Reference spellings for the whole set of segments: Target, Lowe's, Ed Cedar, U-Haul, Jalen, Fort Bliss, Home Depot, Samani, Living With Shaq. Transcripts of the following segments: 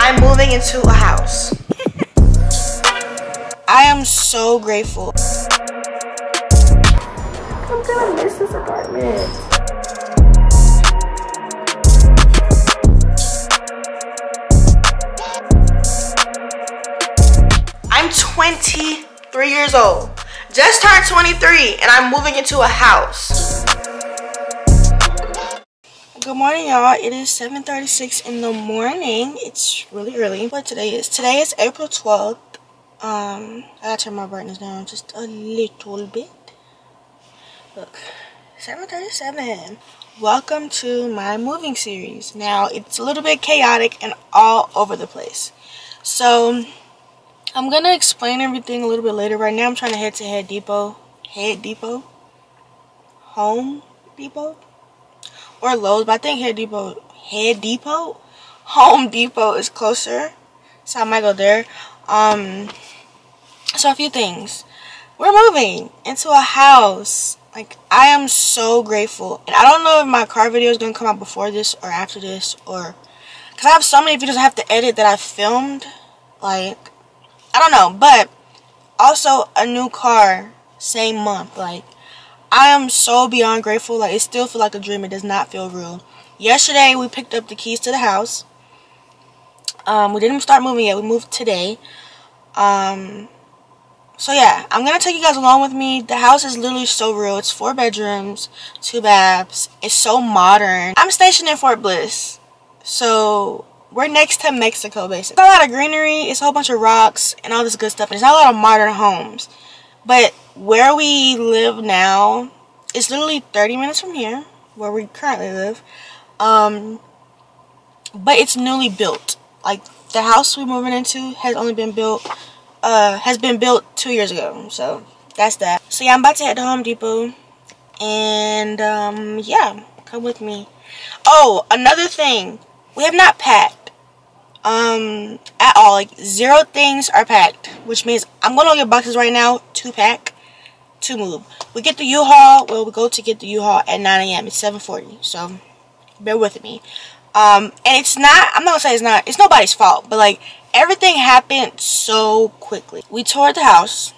I'm moving into a house. I am so grateful. I'm gonna miss this apartment. I'm 23 years old. Just turned 23 and I'm moving into a house. Good morning, y'all. It is 7:36 in the morning. It's really early. What today is? Today is April 12th. I gotta turn my brightness down just a little bit. Look, 7:37. Welcome to my moving series. Now, it's a little bit chaotic and all over the place. So, I'm gonna explain everything a little bit later. Right now, I'm trying to head to Home Depot, or Lowe's, but I think Home Depot is closer, so I might go there. So a few things. We're moving into a house. Like, I am so grateful. And I don't know if my car video is going to come out before this or after this, or because I have so many videos I have to edit that I filmed. Like, I don't know. But also a new car, same month. Like, I am so beyond grateful. Like, it still feels like a dream. It does not feel real. Yesterday, we picked up the keys to the house. We didn't start moving yet. We moved today. So yeah, I'm going to take you guys along with me. The house is literally so real. It's 4 bedrooms, 2 baths. It's so modern. I'm stationed in Fort Bliss. So we're next to Mexico, basically. It's a lot of greenery. It's a whole bunch of rocks and all this good stuff. And it's not a lot of modern homes. But where we live now is literally 30 minutes from here, where we currently live. But it's newly built. Like, the house we're moving into has been built 2 years ago, so that's that. So yeah, I'm about to head to Home Depot, and yeah, come with me. Oh, another thing, we have not packed at all. Like, 0 things are packed, which means I'm gonna get boxes right now to pack, to move. We get the U-Haul. Well, we go to get the U-Haul at 9 a.m. It's 7:40, so bear with me. And it's not, I'm not gonna say it's not, it's nobody's fault, but like, everything happened so quickly. We toured the house.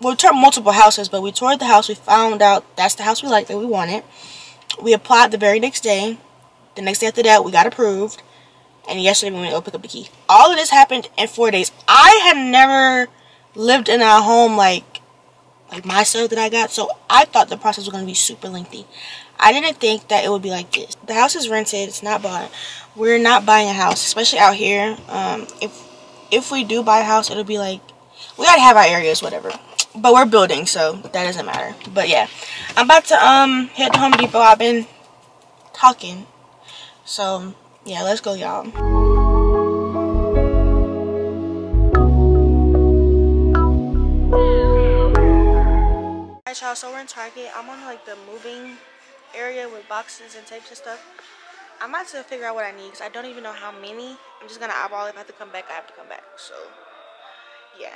We toured multiple houses, but we toured the house. We found out that's the house we liked, that we wanted. We applied the very next day. The next day after that, we got approved. And yesterday, we went to go pick up the key. All of this happened in 4 days. I had never lived in a home like myself that I got, so I thought the process was going to be super lengthy. I didn't think that it would be like this. The house is rented. It's not bought. We're not buying a house, especially out here. If we do buy a house, it'll be like, we gotta have our areas, whatever. But we're building, so that doesn't matter. But yeah, I'm about to head to Home Depot. I've been talking. So yeah, let's go, y'all. Y'all, so we're in Target. I'm on like the moving area with boxes and tapes and stuff. I'm about to figure out what I need because I don't even know how many. I'm just gonna eyeball. If I have to come back, I have to come back. So yeah,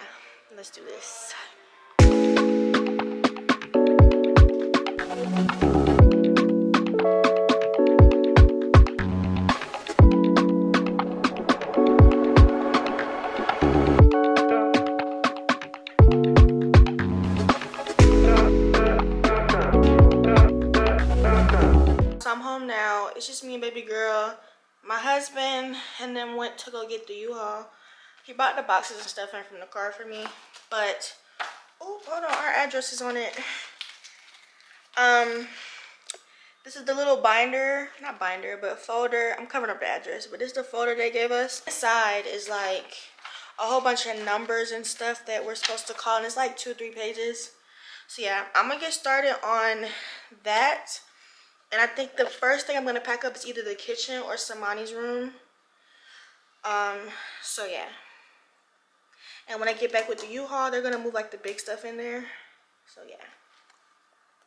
let's do this. It's just me and baby girl, my husband, and then went to go get the U-Haul. He bought the boxes and stuff in from the car for me, but oh, hold on, our address is on it. This is the little binder, not binder, but folder. I'm covering up the address, but this is the folder they gave us. Inside is like a whole bunch of numbers and stuff that we're supposed to call, and it's like 2 or 3 pages. So yeah, I'm gonna get started on that. And I think the first thing I'm going to pack up is either the kitchen or Samani's room. So yeah. And when I get back with the U-Haul, they're going to move like the big stuff in there. So yeah.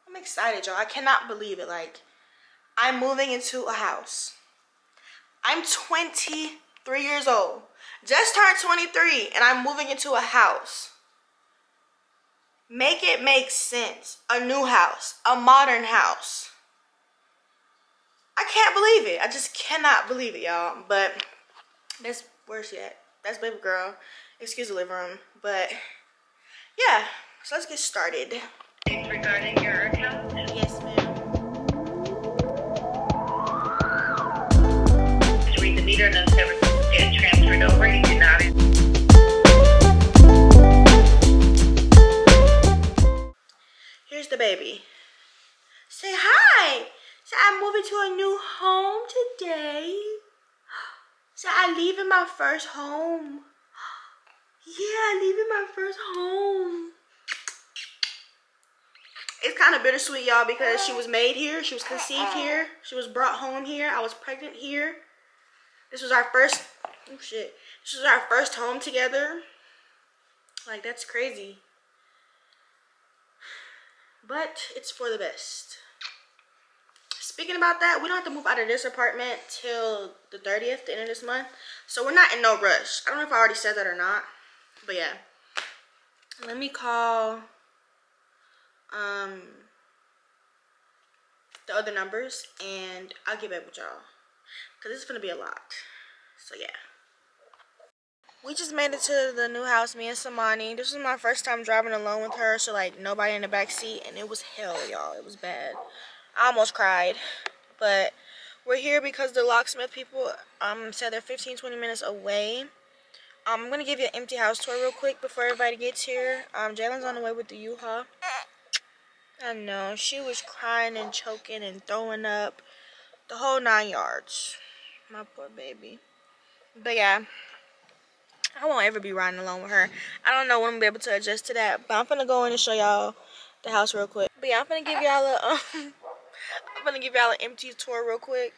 I'm excited, y'all. I cannot believe it. Like, I'm moving into a house. I'm 23 years old. Just turned 23 and I'm moving into a house. Make it make sense. A new house. A modern house. I can't believe it. I just cannot believe it, y'all. But that's Where is she at? That's baby girl. Excuse the living room. But yeah, so let's get started. It's regarding your account. Yes, ma'am. Just read the meter and those services get transferred over. You do not. Here's the baby. Say hi. So I'm moving to a new home today. So I leave in my first home. Yeah, I leave in my first home. It's kind of bittersweet, y'all, because she was made here. She was conceived here. She was brought home here. I was pregnant here. This was our first, oh shit. This was our first home together. Like, that's crazy. But it's for the best. Speaking about that, we don't have to move out of this apartment till the 30th, the end of this month. So we're not in no rush. I don't know if I already said that or not. But yeah. Let me call the other numbers and I'll get back with y'all. Because it's going to be a lot. So yeah. We just made it to the new house, me and Samani. This was my first time driving alone with her. So like nobody in the back seat. And it was hell, y'all. It was bad. I almost cried, but we're here because the locksmith people said they're 15-20 minutes away. I'm going to give you an empty house tour real quick before everybody gets here. Jalen's on the way with the U-Haul. I know, she was crying and choking and throwing up, the whole 9 yards. My poor baby. But yeah, I won't ever be riding alone with her. I don't know when I'm going to be able to adjust to that, but I'm going to go in and show y'all the house real quick. But yeah, I'm going to give y'all a... I'm gonna give y'all an empty tour real quick.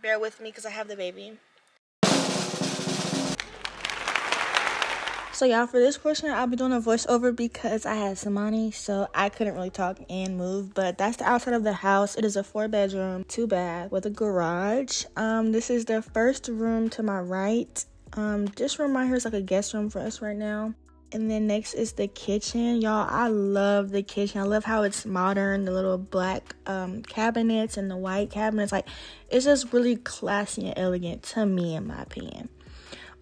Bear with me because I have the baby. So y'all, for this portion I'll be doing a voiceover because I had Samani, so I couldn't really talk and move. But that's the outside of the house. It is a 4-bedroom, 2-bath with a garage. This is the first room to my right. This room right here is like a guest room for us right now. And then next is the kitchen. Y'all, I love the kitchen. I love how it's modern, the little black cabinets and the white cabinets. Like, it's just really classy and elegant to me, in my opinion.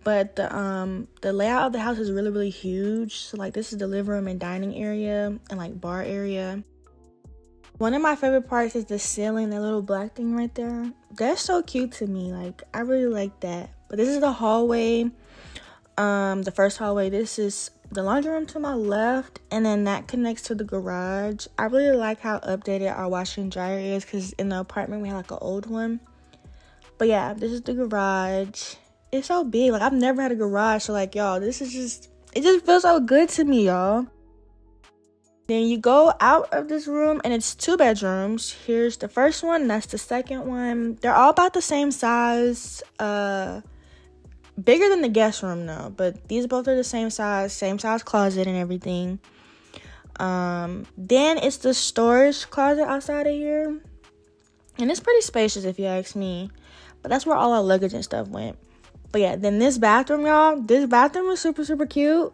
But the layout of the house is really, really huge. So, like, this is the living room and dining area and, like, bar area. One of my favorite parts is the ceiling, that little black thing right there. That's so cute to me. Like, I really like that. But this is the hallway. The first hallway. This is the laundry room to my left, and then that connects to the garage. I really like how updated our washer and dryer is, because in the apartment we had like an old one. But yeah, this is the garage. It's so big. Like, I've never had a garage, so like, y'all, this is just, it just feels so good to me, y'all. Then you go out of this room and it's 2 bedrooms. Here's the first one, that's the second one. They're all about the same size. Bigger than the guest room though, but these both are the same size closet and everything. Then it's the storage closet outside of here, and it's pretty spacious if you ask me, but that's where all our luggage and stuff went. But yeah, then this bathroom, y'all, this bathroom is super cute.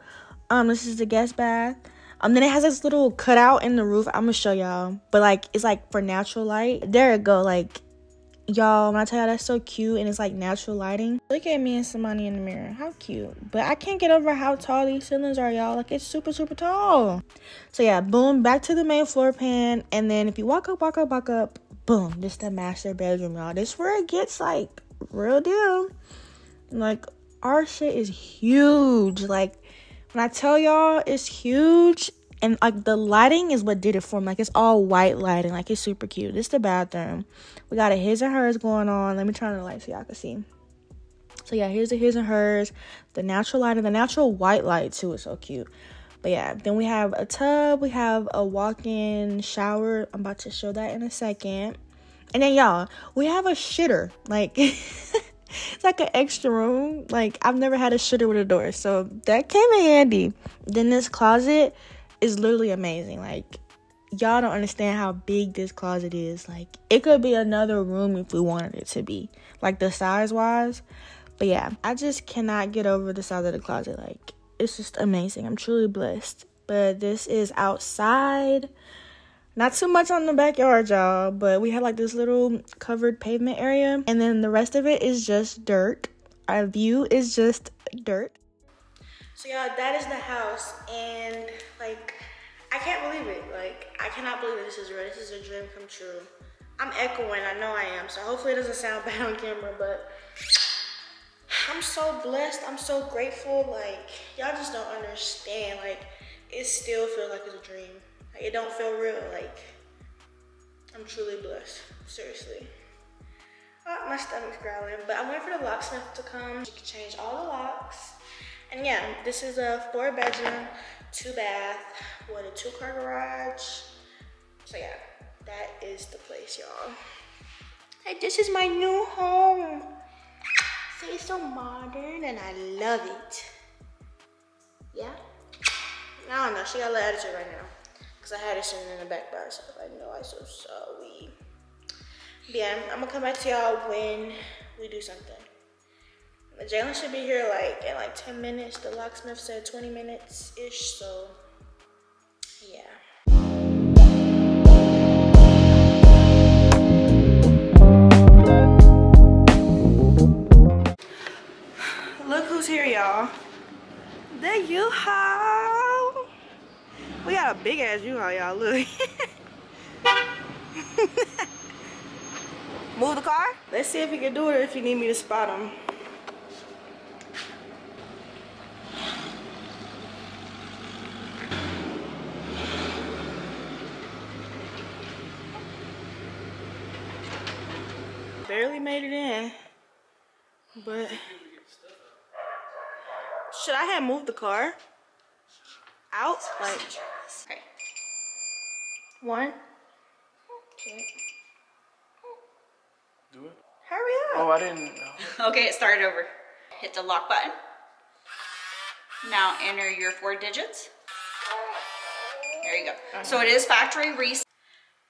This is the guest bath. Then it has this little cutout in the roof. I'm gonna show y'all, but like, it's like for natural light. There it go. Like, y'all, when I tell y'all, that's so cute, and it's like natural lighting. Look at me and Samani in the mirror. How cute. But I can't get over how tall these ceilings are, y'all. Like, it's super tall. So yeah, boom, back to the main floor pan. And then if you walk up, boom, this is the master bedroom, y'all. This is where it gets like real deal. Like, our shit is huge. Like, when I tell y'all, it's huge. And like, the lighting is what did it for me. Like, it's all white lighting. Like, it's super cute. This is the bathroom. We got a his and hers going on. Let me turn on the light so y'all can see. So yeah, here's the his and hers. The natural lighting, the natural white light too, is so cute. But yeah, then we have a tub. We have a walk-in shower. I'm about to show that in a second. And then y'all, we have a shitter. Like, it's like an extra room. Like, I've never had a shitter with a door, so that came in handy. Then this closet is literally amazing. Like, y'all don't understand how big this closet is. Like, it could be another room if we wanted it to be, like, the size wise. But yeah, I just cannot get over the size of the closet. Like, it's just amazing. I'm truly blessed. But this is outside. Not too much on the backyard, y'all, but we have like this little covered pavement area, and then the rest of it is just dirt. Our view is just dirt. So y'all, that is the house, and like, I can't believe it. Like, I cannot believe this is real. This is a dream come true. I'm echoing, I know I am, so hopefully it doesn't sound bad on camera, but I'm so blessed, I'm so grateful. Like, y'all just don't understand. Like, it still feels like it's a dream. Like, it don't feel real. Like, I'm truly blessed, seriously. Oh, my stomach's growling, but I'm waiting for the locksmith to come. She can change all the locks. And yeah, this is a 4-bedroom, 2-bath, with a 2-car garage. So yeah, that is the place, y'all. Hey, this is my new home. See, it's so modern and I love it. Yeah? I don't know, she got a little attitude right now. Cause I had her sitting in the back by herself. I know, I'm so sorry. But yeah, I'm gonna come back to y'all when we do something. Jalen should be here like in like 10 minutes. The locksmith said 20 minutes-ish, so yeah. Look who's here, y'all. The U-Haul. We got a big ass U-Haul, y'all, look. Move the car? Let's see if he can do it or if you need me to spot him. Barely made it in, but should I have moved the car out? Like, okay. One. Okay. Do it. Hurry up. Oh, I didn't know. Okay, it started over. Hit the lock button. Now enter your 4 digits. There you go. Uh-huh. So it is factory reset.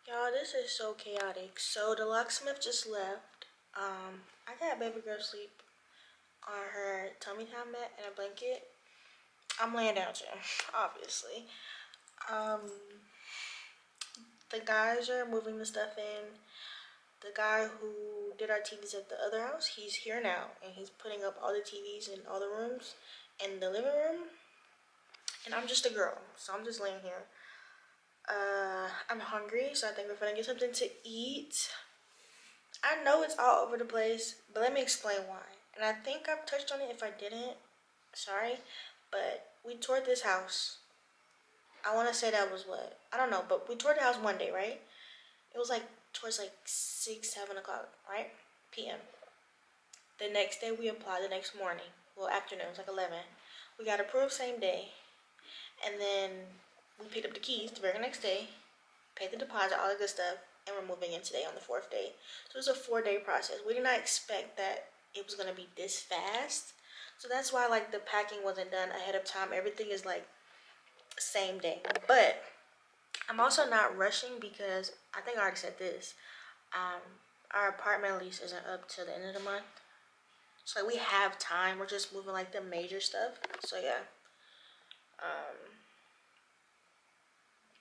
Y'all, this is so chaotic. So the locksmith just left. I got baby girl sleep on her tummy time mat and a blanket. I'm laying down too, obviously. The guys are moving the stuff in. The guy who did our TVs at the other house, he's here now, and he's putting up all the TVs in all the rooms and the living room. And I'm just a girl, so I'm just laying here. I'm hungry, so I think we're gonna get something to eat. I know it's all over the place, but let me explain why. And I think I've touched on it. If I didn't, sorry, but we toured this house. I want to say that was what? I don't know, but we toured the house one day, right? It was like towards like 6, 7 o'clock, right? PM. The next day we applied, the next morning, well, afternoon, it was like 11. We got approved same day, and then we picked up the keys the very next day, paid the deposit, all the good stuff, and we're moving in today on the 4th day. So it's a 4-day process. We did not expect that it was going to be this fast. So that's why like the packing wasn't done ahead of time. Everything is like same day. But I'm also not rushing because I think I already said this. Our apartment lease isn't up till the end of the month. So like, we have time. We're just moving like the major stuff. So yeah.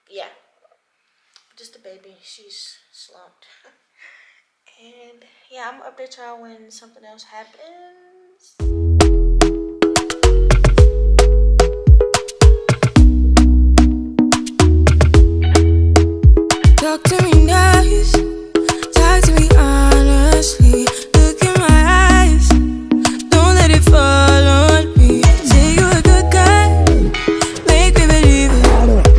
Yeah, just a baby, she's slumped. And yeah, I'm gonna update y'all when something else happens. Talk to me nice, talk to me honestly. Look in my eyes, don't let it fall on me. Say you're a good guy, make me believe it.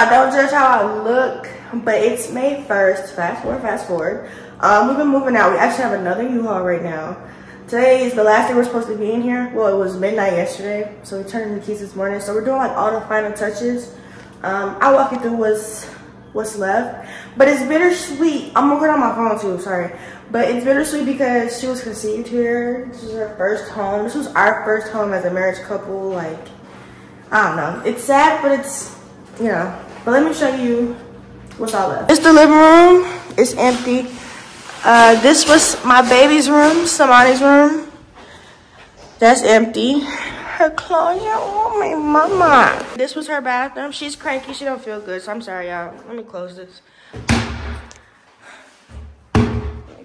y'all, don't judge how I look, but it's May 1st. Fast forward. We've been moving out. We actually have another U-Haul right now. Today is the last day we're supposed to be in here. Well, it was midnight yesterday, so we turned in the keys this morning. So we're doing like all the final touches. I'll walk you through what's left. But it's bittersweet. I'm gonna put on my phone too, sorry. But it's bittersweet because she was conceived here. This was her first home. This was our first home as a married couple. Like, I don't know. It's sad, but it's, you know. But let me show you what's all left. It's the living room. It's empty. This was my baby's room, Samani's room. That's empty. Her Claudia, oh my mama. This was her bathroom. She's cranky. She don't feel good, so I'm sorry, y'all. Let me close this.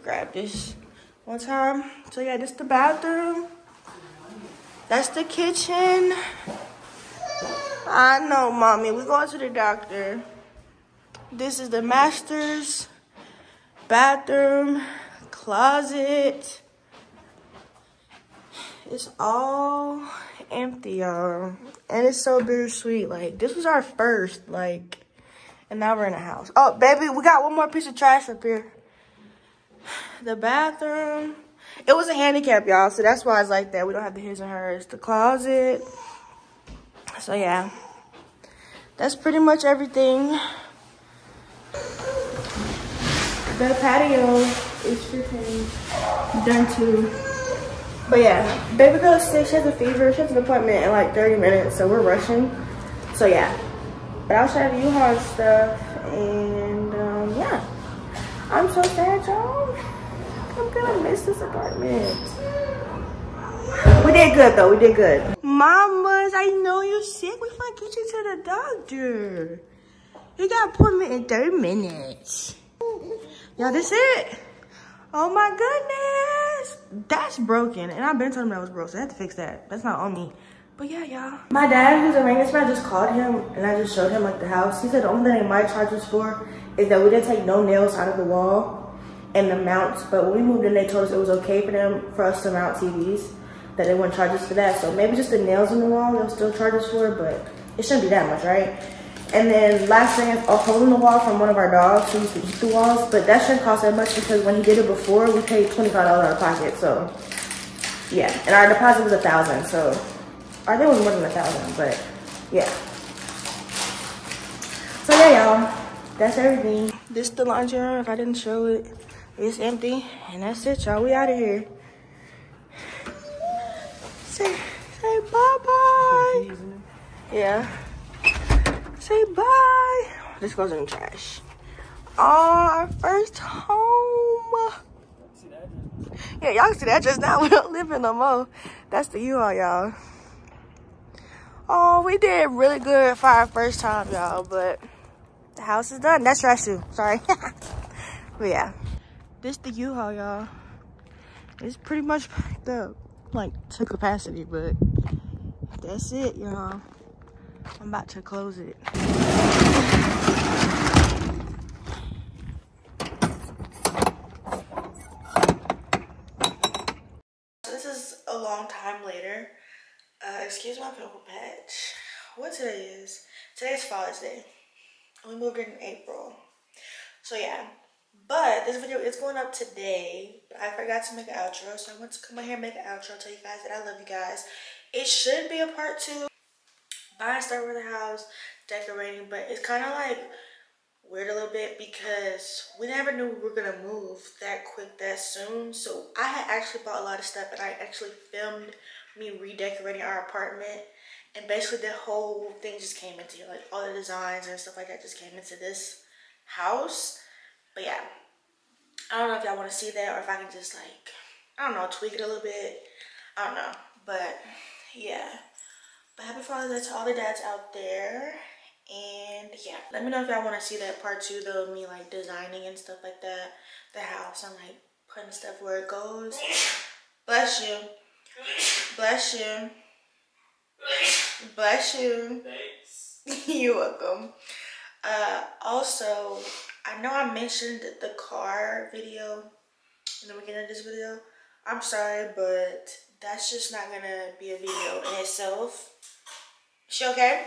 Grab this one time. So yeah, this is the bathroom. That's the kitchen. I know, mommy, we're going to the doctor. This is the master's bathroom, closet. It's all empty, y'all. And it's so bittersweet. Like, this was our first, like, and now we're in a house. Oh, baby, we got one more piece of trash up here. The bathroom, it was a handicap, y'all, so that's why it's like that. We don't have the his and hers. The closet. So yeah, that's pretty much everything. The patio is freaking done too. But yeah, baby girl's sick. She has a fever. She has an appointment in like 30 minutes, so we're rushing. So yeah, but I'll show you U-Haul stuff, and yeah. I'm so sad, y'all. I'm gonna miss this apartment. We did good, though. We did good. Mamas, I know you're sick. We finna get you to the doctor. You got an appointment in 30 minutes. Y'all, that's it. Oh, my goodness. That's broken. And I've been telling them that was broke, so I have to fix that. That's not on me. But yeah, y'all. My dad, who's a maintenance man, I just called him, and I just showed him, like, the house. He said the only thing they might charge us for is that we didn't take no nails out of the wall and the mounts. But when we moved in, they told us it was okay for us to mount TVs, that they wouldn't charge us for that. So maybe just the nails in the wall, they'll still charge us for, but it shouldn't be that much, right? And then last thing is a hole in the wall from one of our dogs who used to eat the walls. But that shouldn't cost that much because when he did it before, we paid $25 out of pocket. So yeah, and our deposit was $1,000, so. I think it was more than $1,000, but yeah. So yeah, y'all, that's everything. This is the laundry room, if I didn't show it. It's empty, and that's it, y'all. We out of here. Say bye-bye. Yeah. Say bye. This goes in the trash. Our first home. Yeah, y'all can see that just now. We don't live in no more. That's the U-Haul, y'all. Oh, we did really good for our first time, y'all, but the house is done. That's trash too, sorry. But yeah, this the U-Haul, y'all. It's pretty much packed up, like, to capacity, but that's it, y'all. I'm about to close it. So this is a long time later. Excuse my pimple patch. What today is? Today's Father's Day. We moved in April. So yeah. But this video is going up today. But I forgot to make an outro. So I went to come out here and make an outro. Tell you guys that I love you guys. It should be a part 2. Buying stuff for the house. Decorating. But it's kind of like weird a little bit. Because we never knew we were going to move that quick, that soon. So I had actually bought a lot of stuff. And I actually filmed me redecorating our apartment, and basically the whole thing just came into it. Like, all the designs and stuff like that just came into this house. But yeah, I don't know if y'all want to see that, or if I can just, like, I don't know, tweak it a little bit. I don't know, but yeah. But happy Father's Day to all the dads out there. And yeah, let me know if y'all want to see that part 2 though, me like designing and stuff like that, the house, and like putting stuff where it goes. Bless you. Bless you. Bless you. Thanks. You're welcome. Also, I know I mentioned the car video in the beginning of this video. I'm sorry, but that's just not gonna be a video in itself. She okay?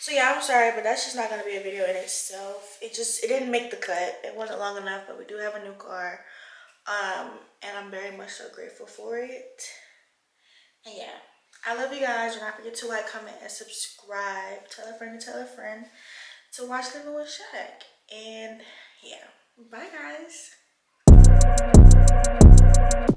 So yeah, I'm sorry, but that's just not gonna be a video in itself. It didn't make the cut. It wasn't long enough, but we do have a new car. And I'm very much so grateful for it. And yeah, I love you guys. Do not forget to like, comment, and subscribe. Tell a friend to watch Living With Shaq. And yeah, bye guys.